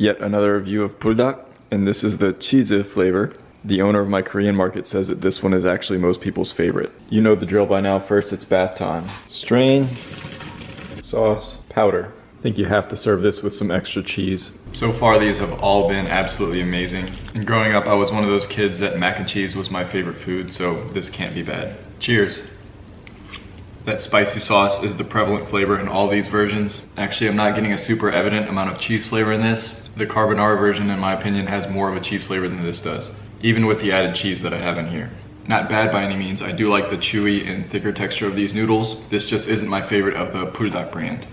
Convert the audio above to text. Yet another review of Buldak, and this is the cheesy flavor. The owner of my Korean market says that this one is actually most people's favorite. You know the drill by now. First, it's bath time. Strain, sauce, powder. I think you have to serve this with some extra cheese. So far, these have all been absolutely amazing. And growing up, I was one of those kids that mac and cheese was my favorite food, so this can't be bad. Cheers. That spicy sauce is the prevalent flavor in all these versions. Actually, I'm not getting a super evident amount of cheese flavor in this. The carbonara version, in my opinion, has more of a cheese flavor than this does, even with the added cheese that I have in here. Not bad by any means. I do like the chewy and thicker texture of these noodles. This just isn't my favorite of the Buldak brand.